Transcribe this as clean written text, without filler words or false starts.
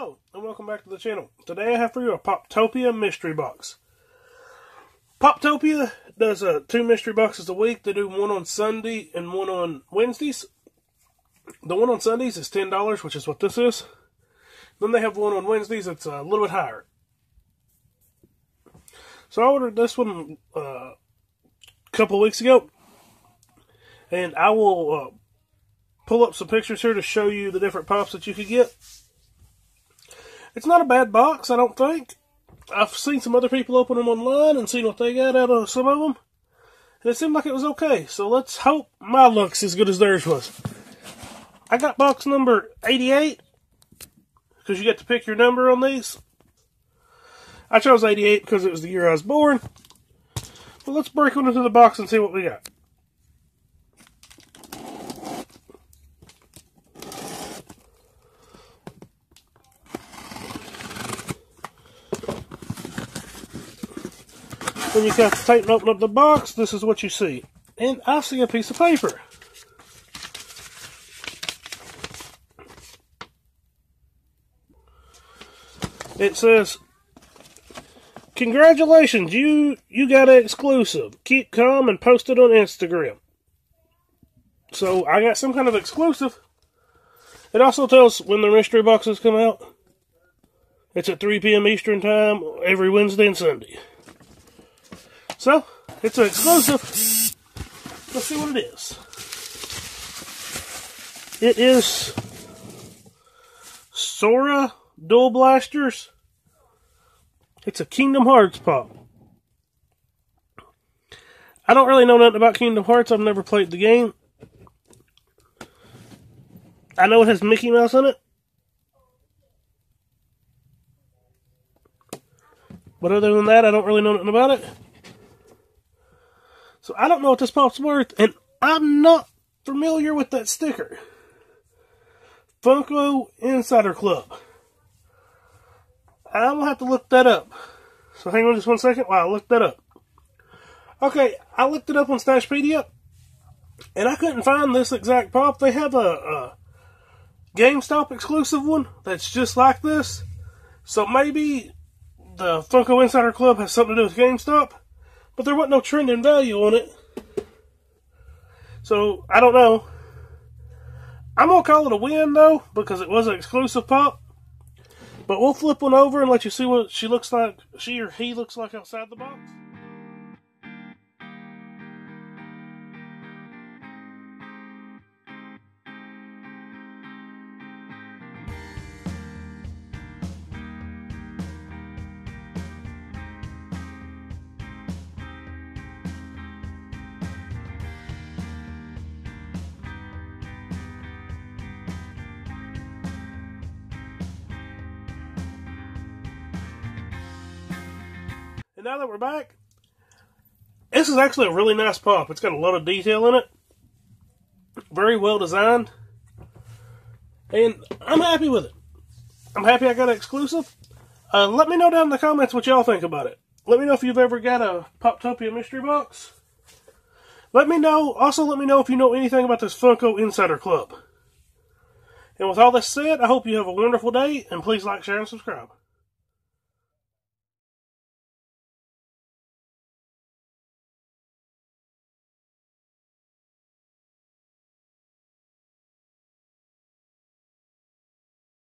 Hello, and welcome back to the channel. Today I have for you a Poptopia mystery box. Poptopia does two mystery boxes a week. They do one on Sunday and one on Wednesdays. The one on Sundays is $10, which is what this is. Then they have one on Wednesdays that's a little bit higher. So I ordered this one a couple weeks ago. And I will pull up some pictures here to show you the different pops that you could get. It's not a bad box, I don't think. I've seen some other people open them online and seen what they got out of some of them. And it seemed like it was okay. So let's hope my luck's as good as theirs was. I got box number 88. Because you get to pick your number on these. I chose 88 because it was the year I was born. But let's break one into the box and see what we got. When you cut the tape and open up the box, this is what you see. And I see a piece of paper. It says, "Congratulations, you got an exclusive. Keep calm and post it on Instagram." So I got some kind of exclusive. It also tells when the mystery boxes come out. It's at 3 p.m. Eastern Time every Wednesday and Sunday. So, it's an exclusive. Let's see what it is. It is Sora Dual Blasters. It's a Kingdom Hearts pop. I don't really know nothing about Kingdom Hearts. I've never played the game. I know it has Mickey Mouse in it. But other than that, I don't really know nothing about it. So I don't know what this pop's worth, and I'm not familiar with that sticker. Funko Insider Club. I'm going to have to look that up. So hang on just one second while I look that up. Okay, I looked it up on Stashpedia, and I couldn't find this exact pop. They have a GameStop exclusive one that's just like this. So maybe the Funko Insider Club has something to do with GameStop. But there wasn't no trend in value on it. So, I don't know. I'm going to call it a win, though, because it was an exclusive pop. But we'll flip one over and let you see what she looks like, she or he looks like outside the box. And now that we're back, this is actually a really nice pop. It's got a lot of detail in it. Very well designed. And I'm happy with it. I'm happy I got an exclusive. Let me know down in the comments what y'all think about it. Let me know if you've ever got a Poptopia mystery box. Let me know. Also, let me know if you know anything about this Funko Insider Club. And with all this said, I hope you have a wonderful day. And please like, share, and subscribe.